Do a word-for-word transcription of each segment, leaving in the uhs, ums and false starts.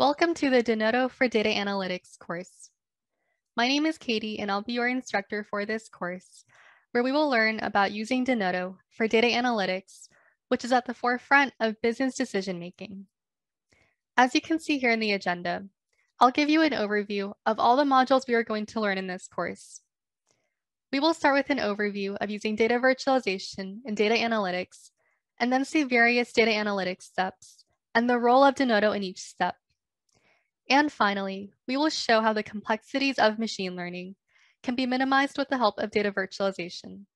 Welcome to the Denodo for Data Analytics course. My name is Katie and I'll be your instructor for this course, where we will learn about using Denodo for data analytics, which is at the forefront of business decision-making. As you can see here in the agenda, I'll give you an overview of all the modules we are going to learn in this course. We will start with an overview of using data virtualization and data analytics, and then see various data analytics steps and the role of Denodo in each step. And finally, we will show how the complexities of machine learning can be minimized with the help of data virtualization.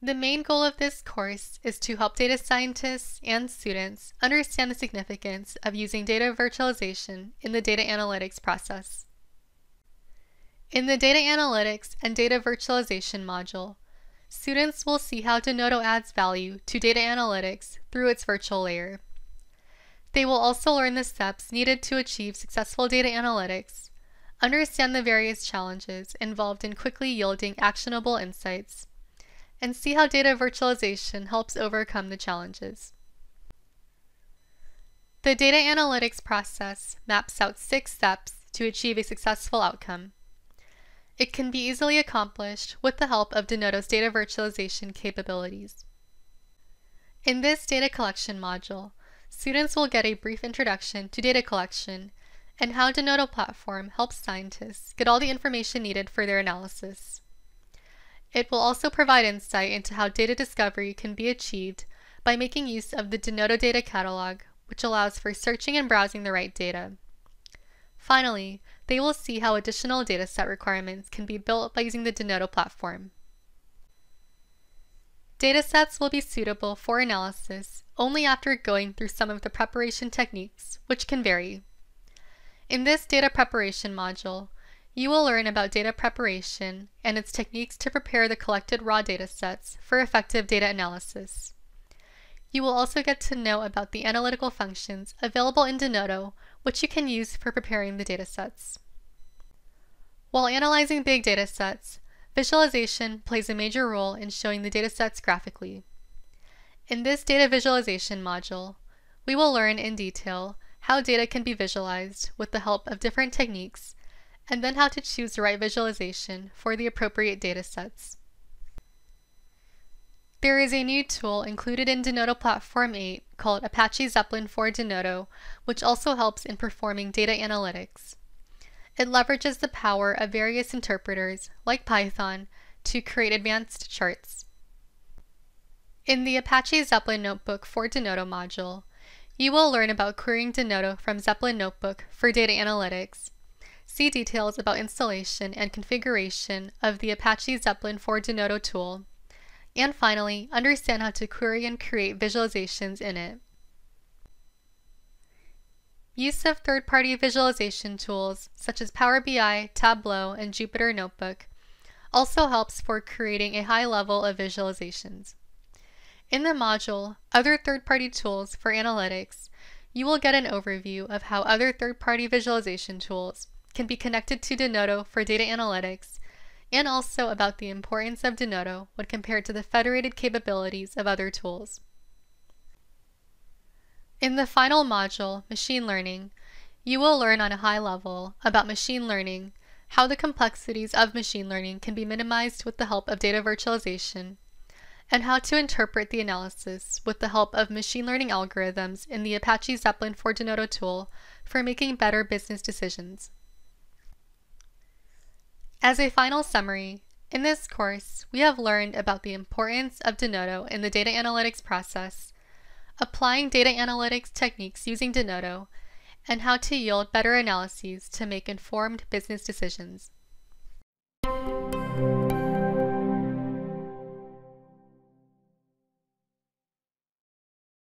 The main goal of this course is to help data scientists and students understand the significance of using data virtualization in the data analytics process. In the data analytics and data virtualization module, students will see how Denodo adds value to data analytics through its virtual layer. They will also learn the steps needed to achieve successful data analytics, understand the various challenges involved in quickly yielding actionable insights, and see how data virtualization helps overcome the challenges. The data analytics process maps out six steps to achieve a successful outcome. It can be easily accomplished with the help of Denodo's data virtualization capabilities. In this data collection module, students will get a brief introduction to data collection and how Denodo platform helps scientists get all the information needed for their analysis. It will also provide insight into how data discovery can be achieved by making use of the Denodo data catalog, which allows for searching and browsing the right data. Finally, they will see how additional dataset requirements can be built by using the Denodo platform. Datasets will be suitable for analysis only after going through some of the preparation techniques, which can vary. In this data preparation module, you will learn about data preparation and its techniques to prepare the collected raw datasets for effective data analysis. You will also get to know about the analytical functions available in Denodo, which you can use for preparing the datasets. While analyzing big datasets, visualization plays a major role in showing the datasets graphically. In this data visualization module, we will learn in detail how data can be visualized with the help of different techniques, and then how to choose the right visualization for the appropriate datasets. There is a new tool included in Denodo Platform eight called Apache Zeppelin for Denodo, which also helps in performing data analytics. It leverages the power of various interpreters, like Python, to create advanced charts. In the Apache Zeppelin Notebook for Denodo module, you will learn about querying Denodo from Zeppelin Notebook for data analytics, see details about installation and configuration of the Apache Zeppelin for Denodo tool, and finally, understand how to query and create visualizations in it. Use of third-party visualization tools such as Power B I, Tableau, and Jupyter Notebook also helps for creating a high level of visualizations. In the module, Other Third-Party Tools for Analytics, you will get an overview of how other third-party visualization tools can be connected to Denodo for data analytics, and also about the importance of Denodo when compared to the federated capabilities of other tools. In the final module, Machine Learning, you will learn on a high level about machine learning, how the complexities of machine learning can be minimized with the help of data virtualization, and how to interpret the analysis with the help of machine learning algorithms in the Apache Zeppelin for Denodo tool for making better business decisions. As a final summary, in this course, we have learned about the importance of Denodo in the data analytics process, applying data analytics techniques using Denodo, and how to yield better analyses to make informed business decisions.